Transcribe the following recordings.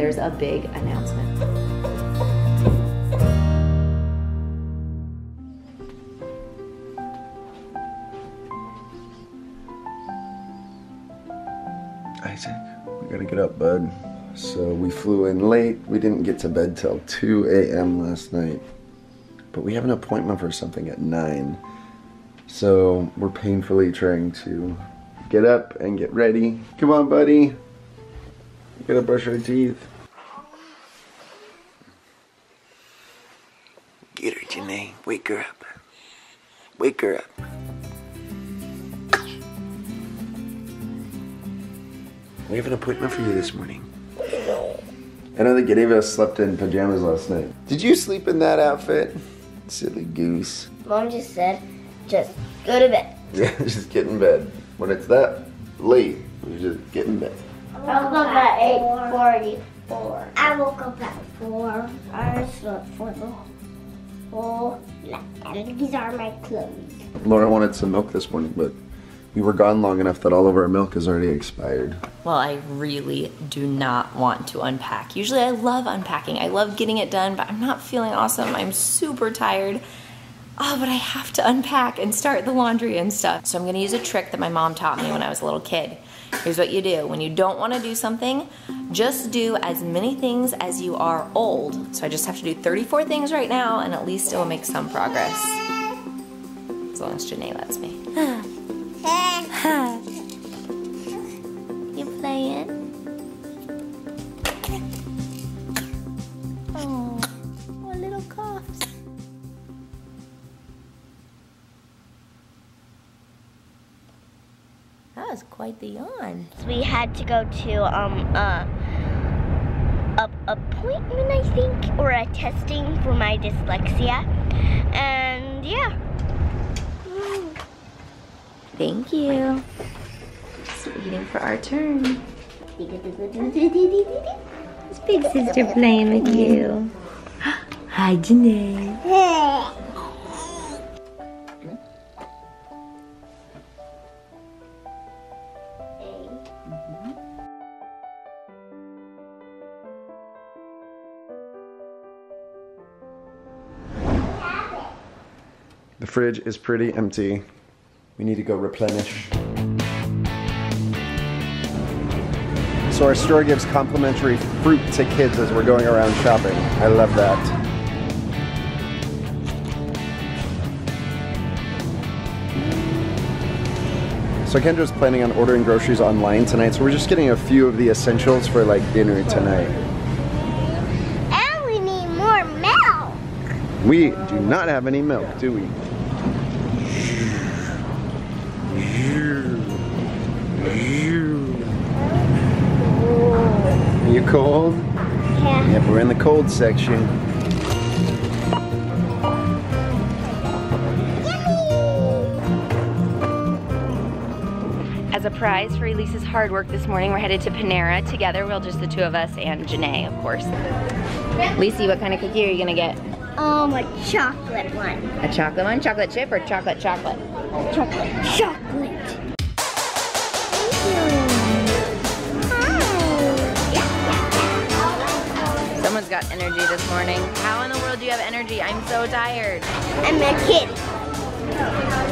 There's a big announcement. Isaac, we gotta get up, bud. So we flew in late. We didn't get to bed till 2 a.m. last night. But we have an appointment for something at 9. So we're painfully trying to get up and get ready. Come on, buddy. We gotta brush our teeth. Get her, Janae. Wake her up. Wake her up. We have an appointment for you this morning. I know that Gadeva slept in pajamas last night. Did you sleep in that outfit? Silly goose. Mom just said, just go to bed. Yeah, just get in bed. When it's that late, we just get in bed. I woke up at 8:44. I woke up at 4. I slept for the whole night. And these are my clothes. Laura wanted some milk this morning, but we were gone long enough that all of our milk is already expired. Well, I really do not want to unpack. Usually I love unpacking. I love getting it done, but I'm not feeling awesome. I'm super tired. Oh, but I have to unpack and start the laundry and stuff. So I'm gonna use a trick that my mom taught me when I was a little kid. Here's what you do. When you don't want to do something, just do as many things as you are old. So I just have to do 34 things right now, and at least it will make some progress. As long as Janae lets me. You playing? Oh, my little coughs. That was quite the yawn. We had to go to an appointment, I think, or a testing for my dyslexia, and yeah. Thank you. Just waiting for our turn. It's big sister playing with you. Hi, Janae. The fridge is pretty empty. We need to go replenish. So our store gives complimentary fruit to kids as we're going around shopping. I love that. So Kendra's planning on ordering groceries online tonight, so we're just getting a few of the essentials for like dinner tonight. And we need more milk! We do not have any milk, do we? Are you cold? Yeah. Yep, we're in the cold section. As a prize for Elise's hard work this morning, we're headed to Panera together. Well, just the two of us and Janae, of course. Elise, what kind of cookie are you gonna get? A chocolate one. A chocolate one? Chocolate chip or chocolate chocolate? Chocolate. Chocolate. Hi. Someone's got energy this morning. How in the world do you have energy? I'm so tired. I'm a kid.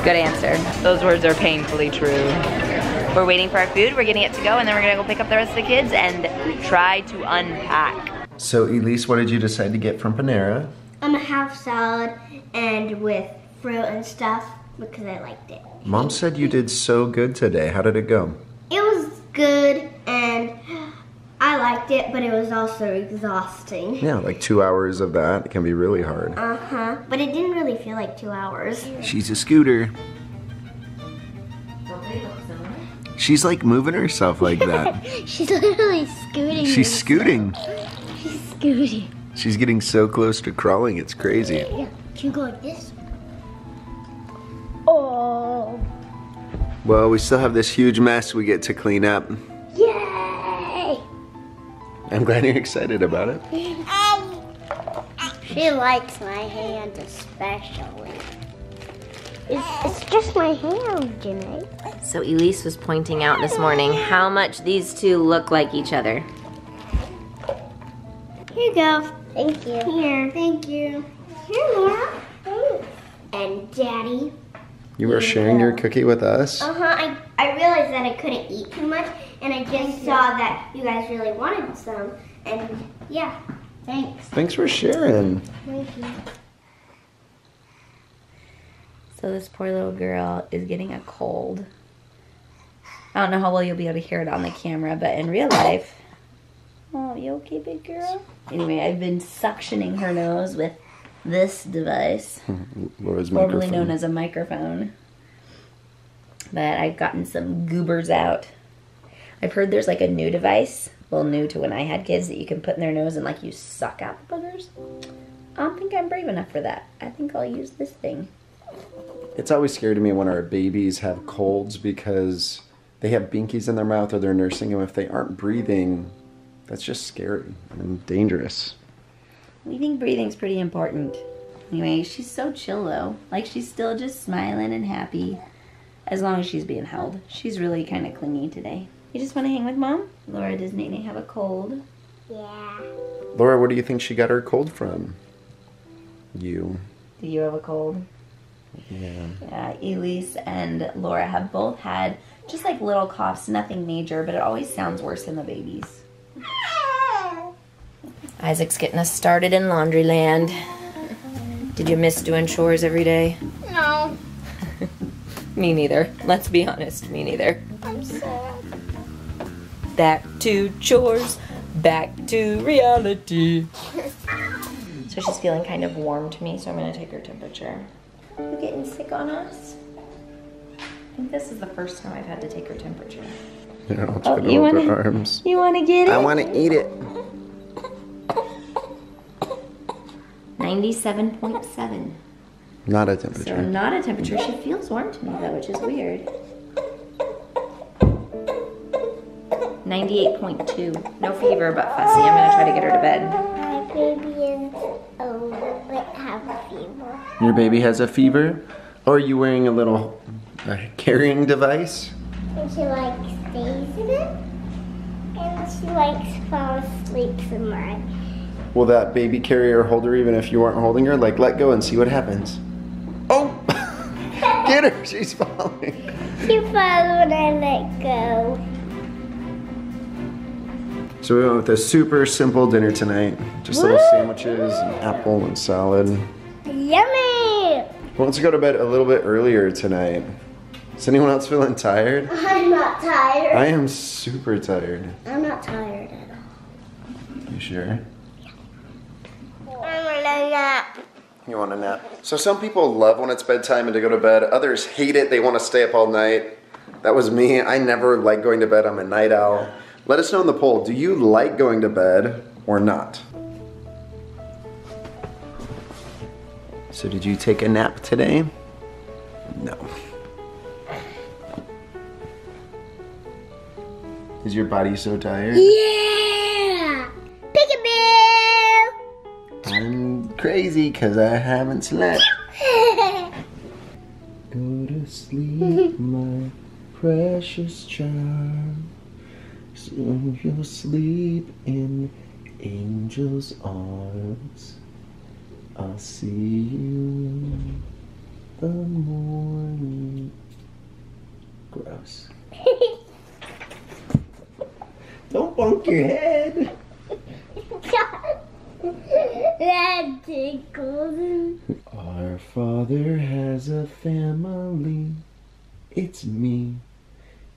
Good answer. Those words are painfully true. We're waiting for our food, we're getting it to go, and then we're gonna go pick up the rest of the kids and try to unpack. So Elise, what did you decide to get from Panera? A half salad and with fruit and stuff because I liked it. Mom said you did so good today. How did it go? It was good and I liked it, but it was also exhausting. Yeah, like 2 hours of that. It can be really hard. Uh-huh, but it didn't really feel like 2 hours. She's a scooter. She's like moving herself like that. She's literally scooting. She's scooting. She's scooting. She's getting so close to crawling, it's crazy. Yeah, can you go like this? Oh. Well, we still have this huge mess we get to clean up. Yay! I'm glad you're excited about it. She likes my hand especially. It's just my hand, Janae. So Elise was pointing out this morning how much these two look like each other. Here you go. Thank you. Here. Thank you. Here, Laura. Thanks. And Daddy. You were sharing your cookie with us? Uh-huh. I realized that I couldn't eat too much, and I just saw that you guys really wanted some. And yeah, thanks. Thanks for sharing. Thank you. So this poor little girl is getting a cold. I don't know how well you'll be able to hear it on the camera, but in real life... Oh, you okay, big girl? Anyway, I've been suctioning her nose with this device. Laura's microphone. Formerly known as a microphone. But I've gotten some goobers out. I've heard there's like a new device, well, new to when I had kids, that you can put in their nose and like you suck out the boogers. I don't think I'm brave enough for that. I think I'll use this thing. It's always scary to me when our babies have colds because they have binkies in their mouth or they're nursing them. If they aren't breathing, that's just scary and dangerous. We think breathing's pretty important. Anyway, she's so chill though. Like she's still just smiling and happy as long as she's being held. She's really kind of clingy today. You just want to hang with Mom? Laura, does Nene have a cold? Yeah. Laura, where do you think she got her cold from? You. Do you have a cold? Yeah. Yeah, Elise and Laura have both had just like little coughs, nothing major, but it always sounds worse than the babies. Isaac's getting us started in laundry land. Did you miss doing chores every day? No. Me neither. Let's be honest, me neither. I'm sad. Back to chores, back to reality. So she's feeling kind of warm to me, so I'm going to take her temperature. You getting sick on us? I think this is the first time I've had to take her temperature. Yeah, I'll try to hold her arms. You want to get it? I want to eat it. 97.7. Not a temperature. So not a temperature. She feels warm to me though, which is weird. 98.2. No fever, but fussy. I'm going to try to get her to bed. My baby is a fever. Your baby has a fever? Or are you wearing a little carrying device? And she like stays in it, and she likes falls asleep in mine. Will that baby carrier hold her even if you aren't holding her? Like let go and see what happens. Oh! Get her! She's falling. She falls when I let go. So we went with a super simple dinner tonight. Just little sandwiches, and apple and salad. Yummy! Wants to go to bed a little bit earlier tonight. Is anyone else feeling tired? I'm not tired. I am super tired. I'm not tired at all. You sure? I want a nap. You want a nap? So some people love when it's bedtime and to go to bed. Others hate it. They want to stay up all night. That was me. I never like going to bed. I'm a night owl. Let us know in the poll, do you like going to bed or not? So did you take a nap today? No. Is your body so tired? Yeah! Peekaboo! I'm crazy because I haven't slept. Go to sleep, my precious child. Soon you'll sleep in angels' arms. I'll see you in the morning. Gross. Don't bonk your head. That tickles. Our Father has a family. It's me.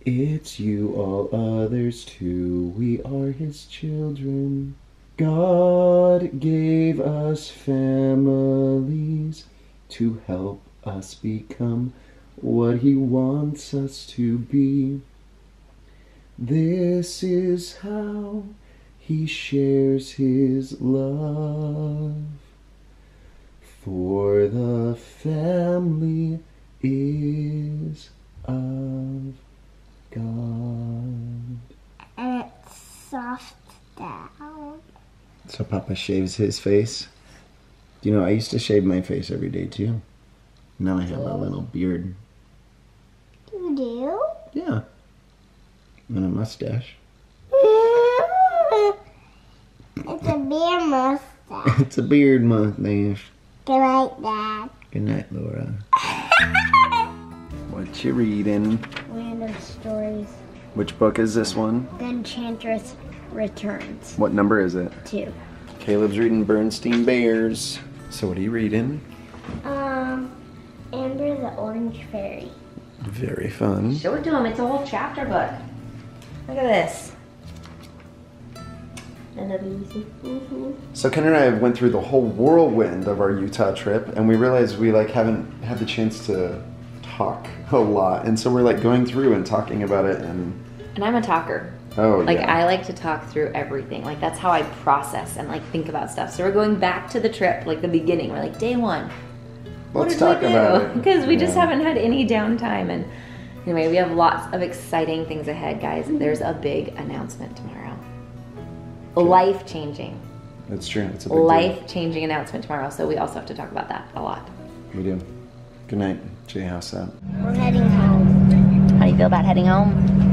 It's you, all others too, we are His children. God gave us families to help us become what He wants us to be. This is how He shares His love. For the family is of God. And it's soft down. So Papa shaves his face. You know, I used to shave my face every day too. Now I have a little beard. You do? Yeah. And a mustache. It's It's a beard mustache. It's a beard mustache. Good night, Dad. Good night, Laura. What you reading? Random stories. Which book is this one? The Enchantress Returns. What number is it? 2. Caleb's reading Bernstein Bears. So what are you reading? Amber the Orange Fairy. Very fun. Show it to him. It's a whole chapter book. Look at this. So Ken and I have went through the whole whirlwind of our Utah trip, and we realized we haven't had the chance to talk a lot, and so we're going through and talking about it. And I'm a talker. Oh, yeah. I like to talk through everything. That's how I process and think about stuff. So we're going back to the trip, the beginning. We're day one. Let's talk about it. Because we just haven't had any downtime. And anyway, we have lots of exciting things ahead, guys. There's a big announcement tomorrow. Okay. Life-changing. That's true. It's a big life-changing announcement tomorrow. So we also have to talk about that a lot. We do. Good night, J House. We're heading home. How do you feel about heading home?